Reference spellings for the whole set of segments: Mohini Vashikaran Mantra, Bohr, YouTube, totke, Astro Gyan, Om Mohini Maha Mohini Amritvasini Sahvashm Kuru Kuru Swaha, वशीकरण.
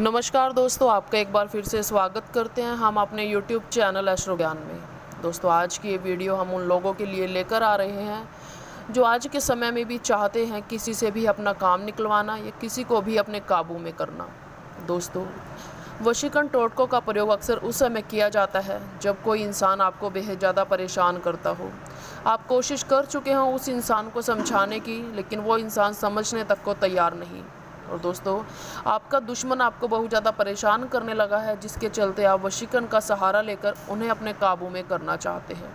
नमस्कार दोस्तों, आपका एक बार फिर से स्वागत करते हैं हम अपने यूट्यूब चैनल एस्ट्रो ज्ञान में। दोस्तों, आज की ये वीडियो हम उन लोगों के लिए लेकर आ रहे हैं जो आज के समय में भी चाहते हैं किसी से भी अपना काम निकलवाना या किसी को भी अपने काबू में करना। दोस्तों, वशीकरण टोटकों का प्रयोग अक्सर उस समय किया जाता है जब कोई इंसान आपको बेहद ज़्यादा परेशान करता हो। आप कोशिश कर चुके हों उस इंसान को समझाने की, लेकिन वो इंसान समझने तक को तैयार नहीं। और दोस्तों, आपका दुश्मन आपको बहुत ज़्यादा परेशान करने लगा है, जिसके चलते आप वशीकरण का सहारा लेकर उन्हें अपने काबू में करना चाहते हैं।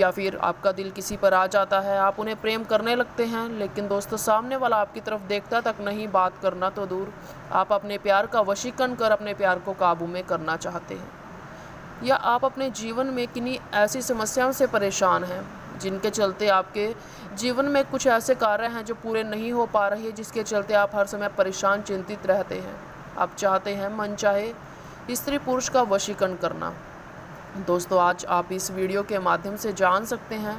या फिर आपका दिल किसी पर आ जाता है, आप उन्हें प्रेम करने लगते हैं, लेकिन दोस्तों सामने वाला आपकी तरफ देखता तक नहीं, बात करना तो दूर, आप अपने प्यार का वशीकरण कर अपने प्यार को काबू में करना चाहते हैं। या आप अपने जीवन में किन्हीं ऐसी समस्याओं से परेशान हैं जिनके चलते आपके जीवन में कुछ ऐसे कार्य हैं जो पूरे नहीं हो पा रहे, जिसके चलते आप हर समय परेशान चिंतित रहते हैं। आप चाहते हैं मनचाहे स्त्री पुरुष का वशीकरण करना। दोस्तों, आज आप इस वीडियो के माध्यम से जान सकते हैं।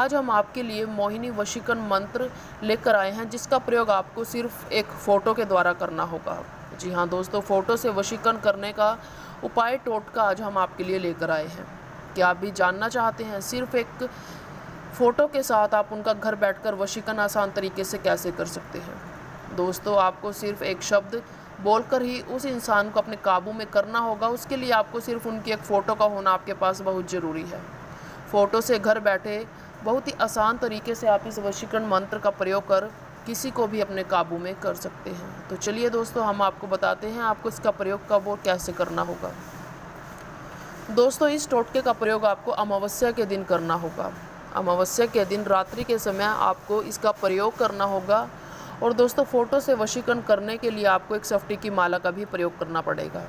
आज हम आपके लिए मोहिनी वशीकरण मंत्र लेकर आए हैं, जिसका प्रयोग आपको सिर्फ एक फ़ोटो के द्वारा करना होगा। जी हाँ दोस्तों, फ़ोटो से वशीकरण करने का उपाय टोटका आज हम आपके लिए लेकर आए हैं। क्या आप भी जानना चाहते हैं सिर्फ एक फ़ोटो के साथ आप उनका घर बैठकर वशीकरण आसान तरीके से कैसे कर सकते हैं? दोस्तों, आपको सिर्फ एक शब्द बोलकर ही उस इंसान को अपने काबू में करना होगा। उसके लिए आपको सिर्फ उनकी एक फ़ोटो का होना आपके पास बहुत ज़रूरी है। फ़ोटो से घर बैठे बहुत ही आसान तरीके से आप इस वशीकरण मंत्र का प्रयोग कर किसी को भी अपने काबू में कर सकते हैं। तो चलिए दोस्तों, हम आपको बताते हैं आपको इसका प्रयोग कब और कैसे करना होगा। दोस्तों, इस टोटके का प्रयोग आपको अमावस्या के दिन करना होगा। अमावस्या के दिन रात्रि के समय आपको इसका प्रयोग करना होगा। और दोस्तों, फ़ोटो से वशीकरण करने के लिए आपको एक सफटी की माला का भी प्रयोग करना पड़ेगा।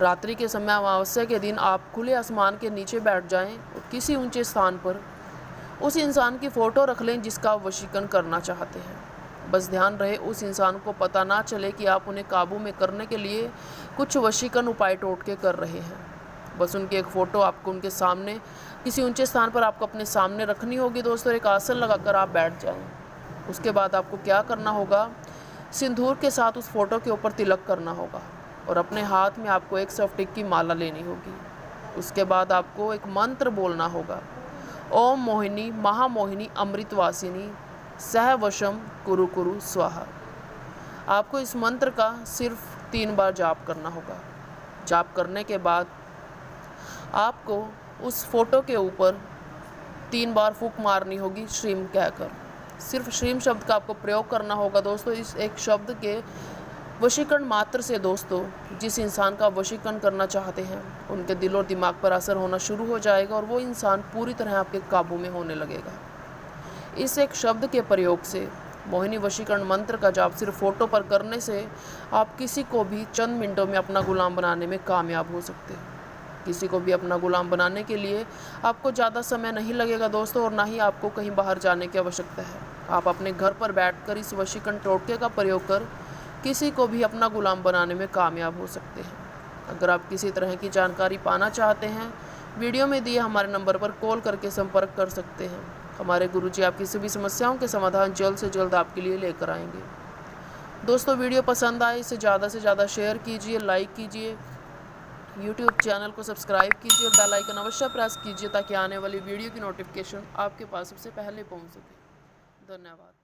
रात्रि के समय अमावस्या के दिन आप खुले आसमान के नीचे बैठ जाएं और किसी ऊंचे स्थान पर उस इंसान की फ़ोटो रख लें जिसका आप वशीकरण करना चाहते हैं। बस ध्यान रहे, उस इंसान को पता ना चले कि आप उन्हें काबू में करने के लिए कुछ वशीकरण उपाय टोटके कर रहे हैं। बस उनकी एक फ़ोटो आपको उनके सामने किसी ऊंचे स्थान पर आपको अपने सामने रखनी होगी। दोस्तों, एक आसन लगाकर आप बैठ जाएं। उसके बाद आपको क्या करना होगा, सिंदूर के साथ उस फ़ोटो के ऊपर तिलक करना होगा और अपने हाथ में आपको एक सफटिक की माला लेनी होगी। उसके बाद आपको एक मंत्र बोलना होगा, ओम मोहिनी महा मोहिनी अमृतवासिनी सहवशम कुरु कुरु स्वाहा। आपको इस मंत्र का सिर्फ 3 बार जाप करना होगा। जाप करने के बाद आपको उस फ़ोटो के ऊपर 3 बार फूंक मारनी होगी, श्रीम कहकर। सिर्फ श्रीम शब्द का आपको प्रयोग करना होगा। दोस्तों, इस एक शब्द के वशीकरण मात्र से दोस्तों जिस इंसान का वशीकरण करना चाहते हैं उनके दिल और दिमाग पर असर होना शुरू हो जाएगा और वो इंसान पूरी तरह आपके काबू में होने लगेगा। इस एक शब्द के प्रयोग से मोहिनी वशीकरण मंत्र का जाप सिर्फ फ़ोटो पर करने से आप किसी को भी चंद मिनटों में अपना गुलाम बनाने में कामयाब हो सकते हैं। किसी को भी अपना गुलाम बनाने के लिए आपको ज़्यादा समय नहीं लगेगा दोस्तों, और ना ही आपको कहीं बाहर जाने की आवश्यकता है। आप अपने घर पर बैठकर इस वशीकरण टोटके का प्रयोग कर किसी को भी अपना गुलाम बनाने में कामयाब हो सकते हैं। अगर आप किसी तरह की जानकारी पाना चाहते हैं, वीडियो में दिए हमारे नंबर पर कॉल करके संपर्क कर सकते हैं। हमारे गुरुजी आपकी सभी समस्याओं के समाधान जल्द से जल्द आपके लिए लेकर आएंगे। दोस्तों, वीडियो पसंद आए इसे ज़्यादा से ज़्यादा शेयर कीजिए, लाइक कीजिए, YouTube चैनल को सब्सक्राइब कीजिए और बेल आइकन अवश्य प्रेस कीजिए ताकि आने वाली वीडियो की नोटिफिकेशन आपके पास सबसे पहले पहुंच सके। धन्यवाद।